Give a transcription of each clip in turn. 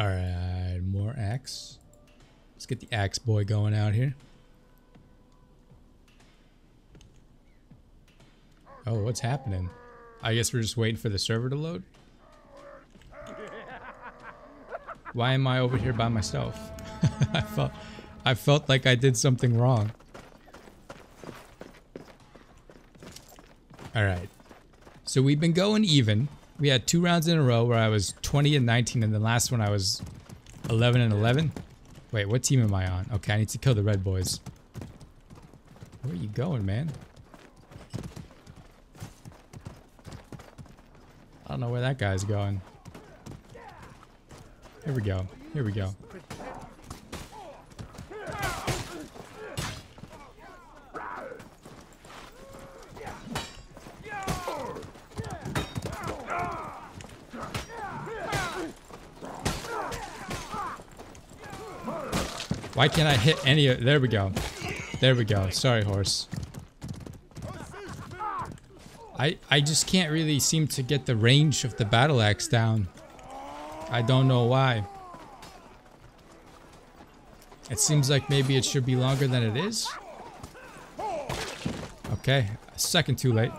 Alright, more axe. Let's get the axe boy going out here. Oh, what's happening? I guess we're just waiting for the server to load. Why am I over here by myself? I felt like I did something wrong. Alright. So we've been going even. We had 2 rounds in a row where I was 20 and 19, and the last one I was 11 and 11. Wait, what team am I on? Okay, I need to kill the red boys. Where are you going, man? I don't know where that guy's going. Here we go. Here we go. Why can't I hit any of... There we go. There we go. Sorry, horse. I just can't really seem to get the range of the battle axe down. I don't know why. It seems like maybe it should be longer than it is. Okay. A second too late.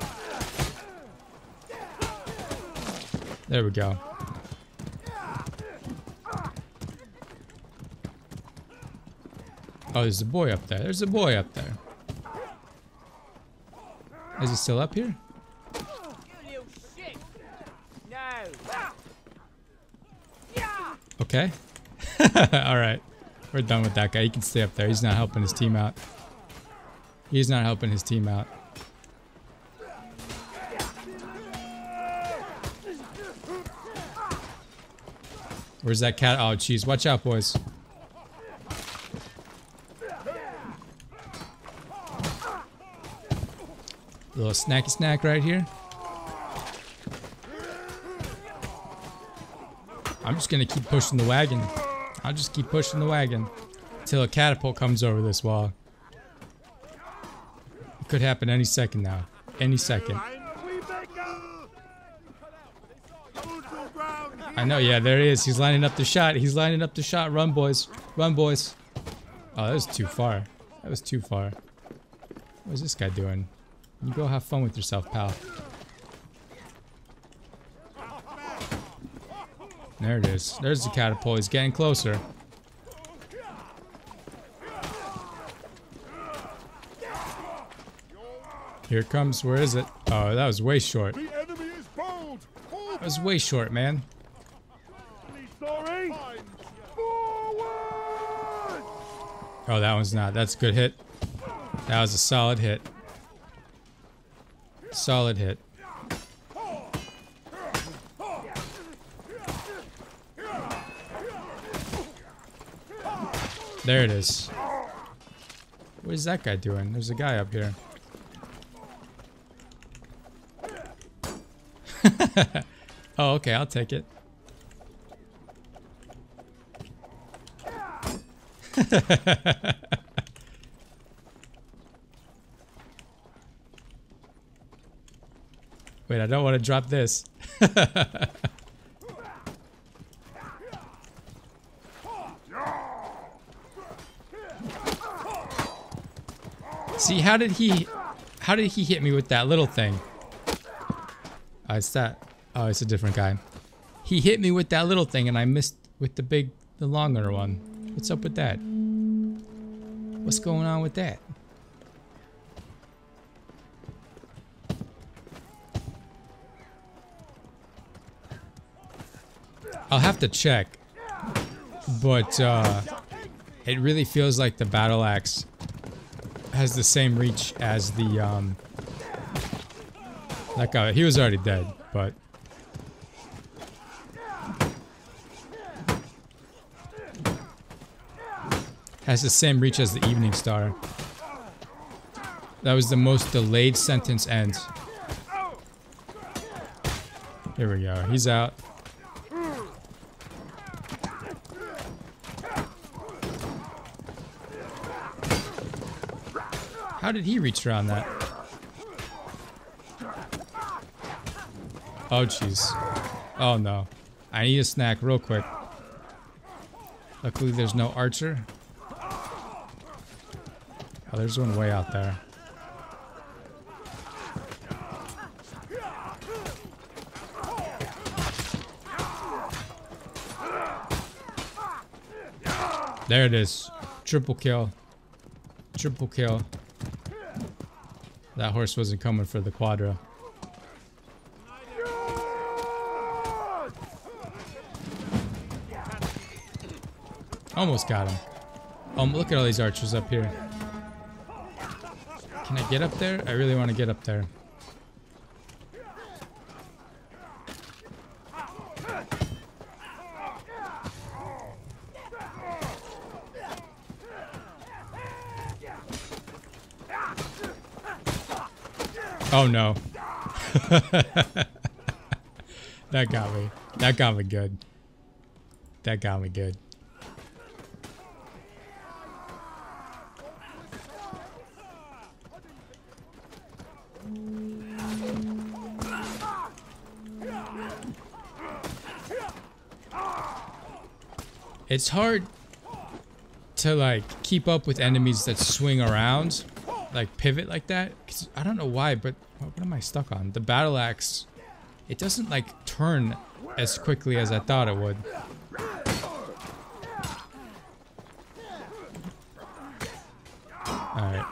There we go. Oh, there's a boy up there. There's a boy up there. Is he still up here? Okay. Alright. We're done with that guy. He can stay up there. He's not helping his team out. He's not helping his team out. Where's that cat? Oh, jeez. Watch out, boys. Little snacky snack right here. I'm just gonna keep pushing the wagon. I'll just keep pushing the wagon till a catapult comes over this wall. It could happen any second now. Any second. I know, yeah, there he is. He's lining up the shot. He's lining up the shot. Run, boys. Run, boys. Oh, that was too far. That was too far. What is this guy doing? You go have fun with yourself, pal. There it is. There's the catapult. He's getting closer. Here it comes. Where is it? Oh, that was way short. That was way short, man. Oh, that one's not. That's a good hit. That was a solid hit. Solid hit. There it is. What is that guy doing? There's a guy up here. Oh, okay, I'll take it. Wait, I don't want to drop this. See, how did he hit me with that little thing? Oh, it's that. Oh, it's a different guy. He hit me with that little thing and I missed with the longer one. What's up with that? What's going on with that? I'll have to check, but it really feels like the battle axe has the same reach as the that guy. He was already dead, but has the same reach as the Evening Star. That was the most delayed sentence end. Here we go. He's out. How did he reach around that? Oh, jeez. Oh, no. I need a snack real quick. Luckily, there's no archer. Oh, there's one way out there. There it is. Triple kill. Triple kill. That horse wasn't coming for the quadra. Almost got him. Look at all these archers up here. Can I get up there? I really want to get up there. Oh no. That got me. That got me good. That got me good. It's hard to like keep up with enemies that swing around, like pivot like that. I don't know why, but what am I stuck on? The battle axe, it doesn't like turn as quickly as I thought it would. Alright.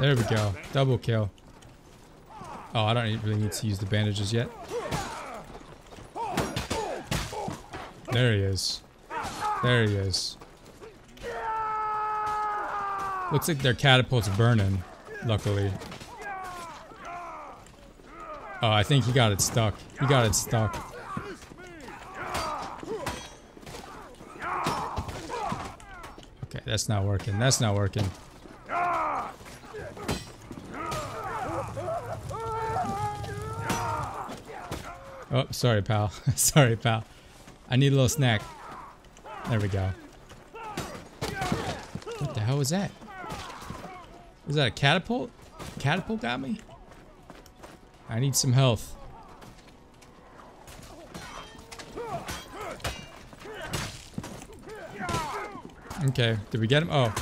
There we go. Double kill. Oh, I don't really need to use the bandages yet. There he is. There he is. Looks like their catapult's burning, luckily. Oh, I think he got it stuck. He got it stuck. Okay, that's not working. That's not working. Oh, sorry, pal. Sorry, pal. I need a little snack. There we go. What the hell was that? Is that a catapult? Catapult got me? I need some health. Okay, did we get him? Oh.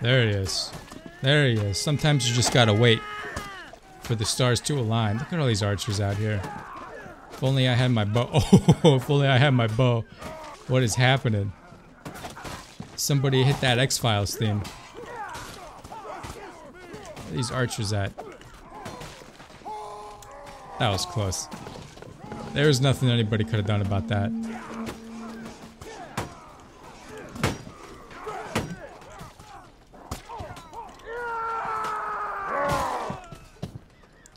There he is. There he is. Sometimes you just gotta wait for the stars to align. Look at all these archers out here. If only I had my bow. Oh, if only I had my bow. What is happening? Somebody hit that X-Files theme. Where are these archers at? That was close. There was nothing anybody could have done about that.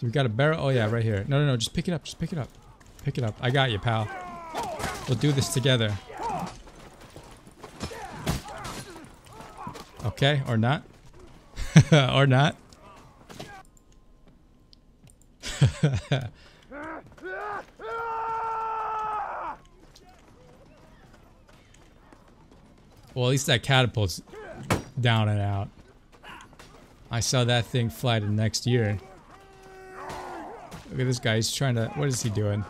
We got a barrel. Oh yeah, right here. No, no, no. Just pick it up. Just pick it up. Pick it up. I got you, pal. We'll do this together. Okay, or not. Or not. Well, at least that catapult's down and out. I saw that thing fly to next year. Look at this guy, he's trying to... What is he doing?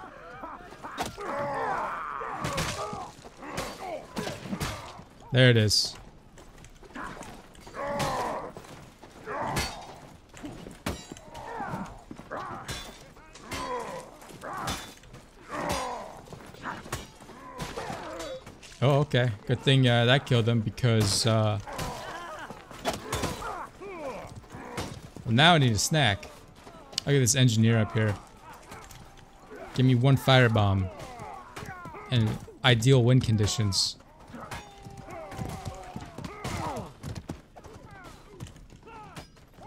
There it is. Oh, okay. Good thing that killed him because... Well, now I need a snack. Look at this engineer up here. Give me one firebomb and ideal wind conditions.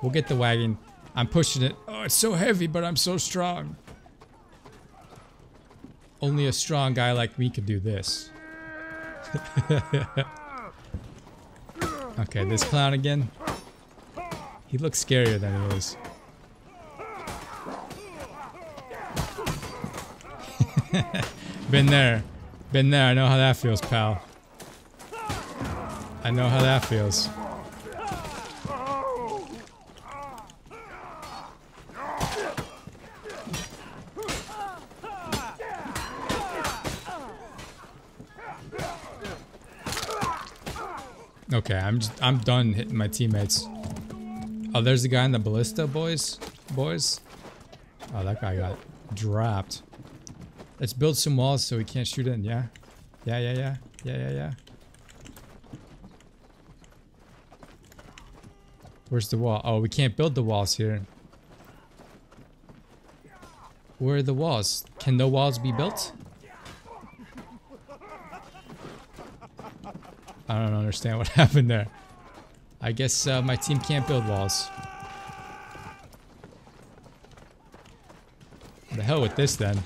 We'll get the wagon. I'm pushing it. Oh, it's so heavy, but I'm so strong. Only a strong guy like me could do this. Okay, this clown again. He looks scarier than he is. Been there. I know how that feels, pal. I know how that feels. Okay, I'm done hitting my teammates. Oh, there's the guy in the ballista, boys. Oh, that guy got dropped. Let's build some walls so we can't shoot in. Yeah. Where's the wall? Oh, we can't build the walls here. Where are the walls? Can no walls be built? I don't understand what happened there. I guess my team can't build walls. The hell with this then.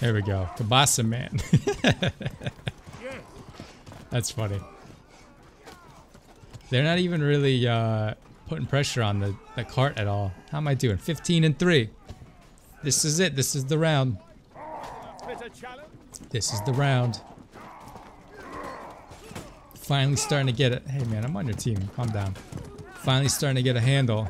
There we go. Kabasa man. That's funny. They're not even really putting pressure on the cart at all. How am I doing? 15 and 3. This is it. This is the round. This is the round. Finally starting to get it. Hey man, I'm on your team. Calm down. Finally starting to get a handle.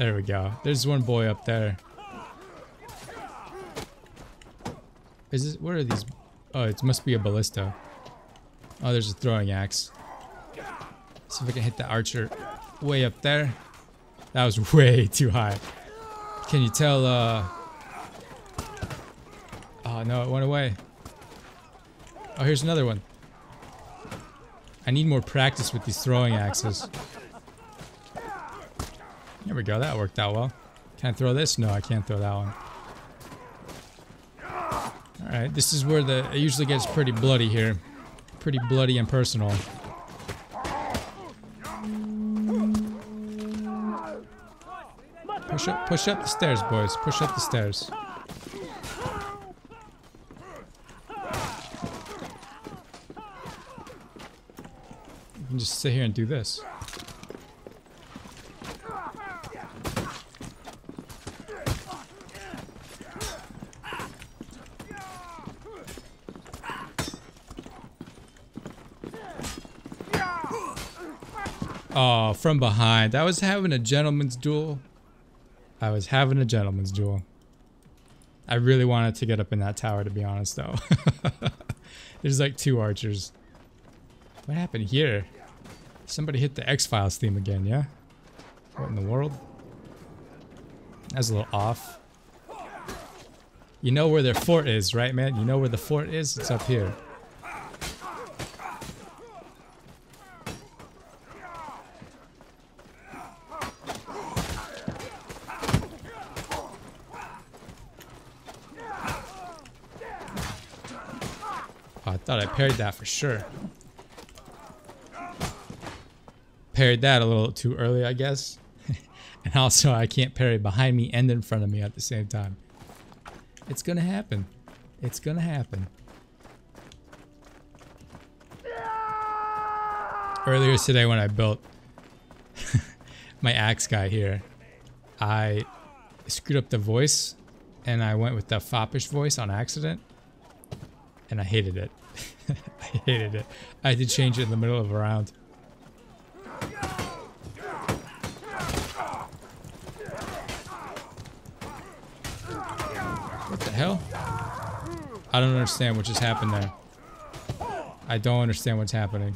There we go. There's one boy up there. Is this, what are these? Oh, it must be a ballista. Oh, there's a throwing axe. See if I can hit the archer way up there. That was way too high. Can you tell? Oh no, it went away. Oh, here's another one. I need more practice with these throwing axes. There we go, that worked out well. Can I throw this? No, I can't throw that one. Alright, this is where it usually gets pretty bloody here. Pretty bloody and personal. Push up the stairs, boys. Push up the stairs. You can just sit here and do this. Oh, from behind. I was having a gentleman's duel. I really wanted to get up in that tower, to be honest, though. There's like two archers. What happened here? Somebody hit the X-Files theme again, yeah? What in the world? That's a little off. You know where their fort is, right, man? You know where the fort is? It's up here. Thought I parried that for sure. Parried that a little too early, I guess. And also, I can't parry behind me and in front of me at the same time. It's gonna happen. It's gonna happen. Earlier today when I built my axe guy here, I screwed up the voice and I went with the foppish voice on accident. And I hated it. I hated it. I had to change it in the middle of a round. What the hell? I don't understand what just happened there. I don't understand what's happening.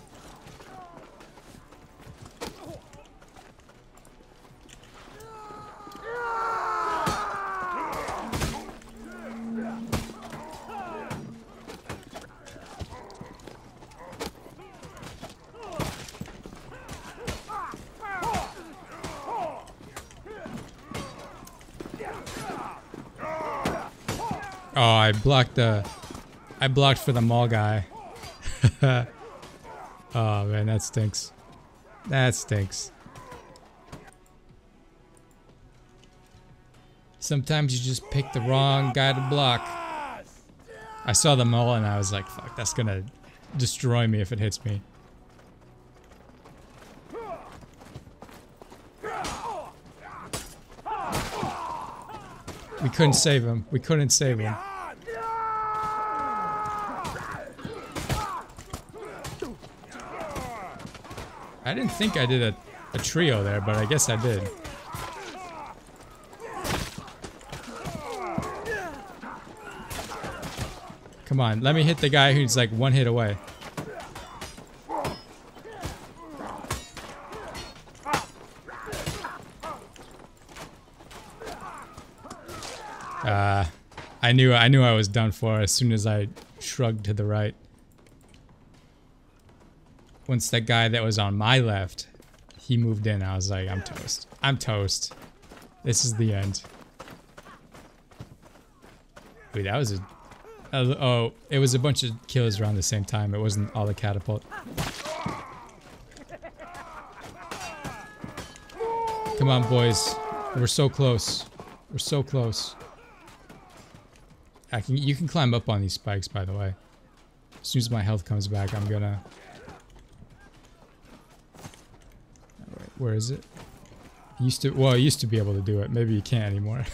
Oh, I blocked for the mall guy. Oh man, that stinks. Sometimes you just pick the wrong guy to block. I saw the mole and I was like, fuck, that's gonna destroy me if it hits me. We couldn't save him. We couldn't save him. I didn't think I did a trio there, but I guess I did. Come on, let me hit the guy who's like one hit away. I knew I was done for as soon as I shrugged to the right. Once that guy that was on my left, he moved in, I was like, I'm toast. I'm toast. This is the end. Wait, that was oh, it was a bunch of kills around the same time. It wasn't all the catapult. Come on, boys. We're so close. We're so close. You can climb up on these spikes, by the way. As soon as my health comes back, I'm gonna... Where is it? Well, you used to be able to do it. Maybe you can't anymore.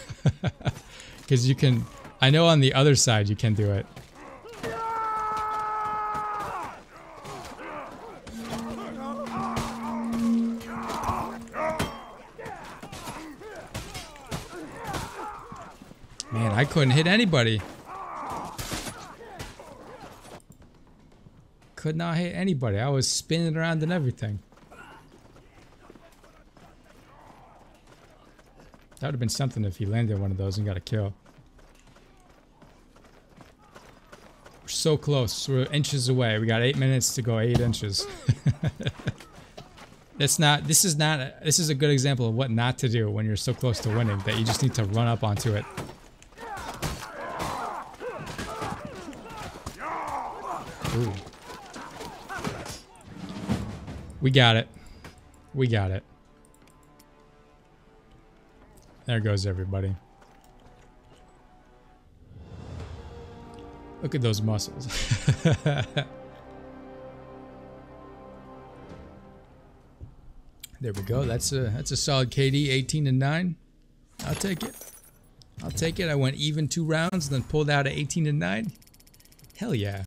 Because you can... I know on the other side you can do it. Man, I couldn't hit anybody. Could not hit anybody. I was spinning around and everything. That would have been something if he landed one of those and got a kill. We're so close. We're inches away. We got 8 minutes to go. 8 inches. That's not. This is not. This is a good example of what not to do when you're so close to winning. That you just need to run up onto it. Ooh. We got it. We got it. There goes everybody. Look at those muscles. There we go. That's a solid KD, 18-9. I'll take it. I'll take it. I went even 2 rounds, then pulled out at 18-9. Hell yeah.